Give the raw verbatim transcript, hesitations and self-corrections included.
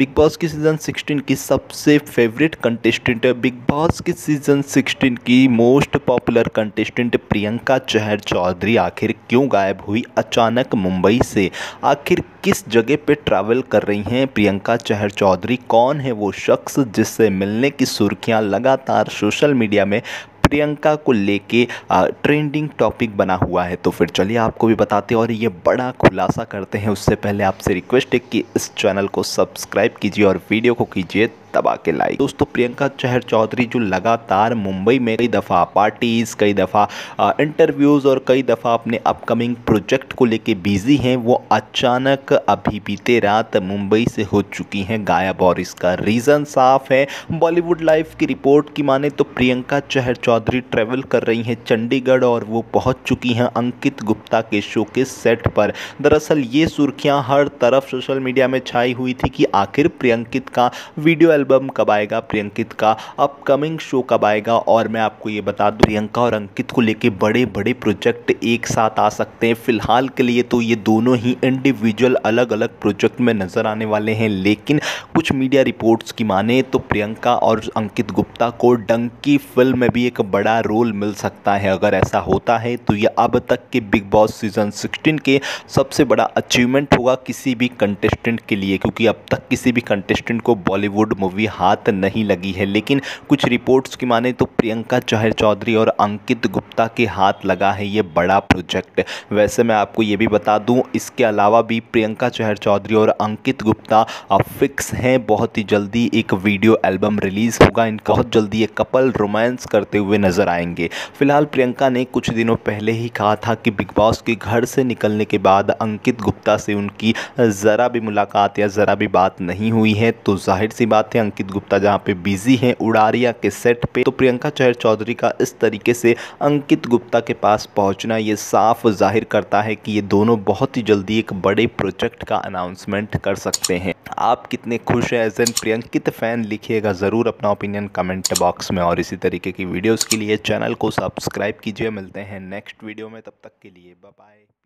Big Boss की season sixteen की सबसे फेवरेट कंटेस्टेंट है। बिग बॉस की सीज़न सिक्सटीन की most popular contestant Priyanka Chahar Choudhary आखिर क्यों गायब हुई अचानक मुंबई से? आखिर किस जगह पे ट्रैवल कर रही हैं प्रियंका चहर चौधरी? कौन है वो शख्स जिससे मिलने की सुर्खियां लगातार सोशल मीडिया में प्रियंका को लेके ट्रेंडिंग टॉपिक बना हुआ है? तो फिर चलिए आपको भी बताते हैं और ये बड़ा खुलासा करते हैं। उससे पहले आपसे रिक्वेस्ट है कि इस चैनल को सब्सक्राइब कीजिए और वीडियो को कीजिए दबा के लाइक। दोस्तों, प्रियंका चहर चौधरी जो लगातार मुंबई में कई दफ़ा पार्टीज़, कई दफ़ा इंटरव्यूज़ और कई दफ़ा अपने अपकमिंग प्रोजेक्ट को लेके बिजी हैं, वो अचानक अभी बीते रात मुंबई से हो चुकी हैं गायब। और इसका रीज़न साफ है। बॉलीवुड लाइफ की रिपोर्ट की माने तो प्रियंका चहर चौधरी ट्रैवल कर रही हैं चंडीगढ़ और वो पहुँच चुकी हैं अंकित गुप्ता के शो के सेट पर। दरअसल ये सुर्खियाँ हर तरफ सोशल मीडिया में छाई हुई थी कि आखिर प्रियंकित का वीडियो एल्बम कब आएगा, प्रियंकित का अपकमिंग शो कब आएगा। और मैं आपको ये बता दूं, प्रियंका और अंकित को लेके बड़े बड़े प्रोजेक्ट एक साथ आ सकते हैं। फिलहाल के लिए तो ये दोनों ही इंडिविजुअल अलग अलग प्रोजेक्ट में नज़र आने वाले हैं, लेकिन कुछ मीडिया रिपोर्ट्स की माने तो प्रियंका और अंकित गुप्ता को डंकी फिल्म में भी एक बड़ा रोल मिल सकता है। अगर ऐसा होता है तो यह अब तक के बिग बॉस सीजन सिक्सटीन के सबसे बड़ा अचीवमेंट होगा किसी भी कंटेस्टेंट के लिए, क्योंकि अब तक किसी भी कंटेस्टेंट को बॉलीवुड मूवी हाथ नहीं लगी है। लेकिन कुछ रिपोर्ट्स की माने तो प्रियंका चहर चौधरी और अंकित गुप्ता के हाथ लगा है ये बड़ा प्रोजेक्ट। वैसे मैं आपको ये भी बता दूं, इसके अलावा भी प्रियंका चहर चौधरी और अंकित गुप्ता अब फिक्स हैं। बहुत ही जल्दी एक वीडियो एल्बम रिलीज़ होगा इनका, बहुत जल्दी ये कपल रोमांस करते हुए नज़र आएंगे। फिलहाल प्रियंका ने कुछ दिनों पहले ही कहा था कि बिग बॉस के घर से निकलने के बाद अंकित गुप्ता से उनकी ज़रा भी मुलाकात या ज़रा भी बात नहीं हुई है। तो जाहिर सी बात है, अंकित गुप्ता जहां पे बिजी हैं उड़ारिया के सेट पे, तो प्रियंका चहर चौधरी का इस तरीके से अंकित गुप्ता के पास पहुंचना ये साफ जाहिर करता है कि ये दोनों बहुत ही जल्दी एक बड़े प्रोजेक्ट का अनाउंसमेंट कर सकते हैं। आप कितने खुश हैं एज एन प्रियंकित फ़ैन? लिखिएगा ज़रूर अपना ओपिनियन कमेंट बॉक्स में और इसी तरीके की वीडियोज़ के लिए चैनल को सब्सक्राइब कीजिए। मिलते हैं नेक्स्ट वीडियो में, तब तक के लिए बाय बाय।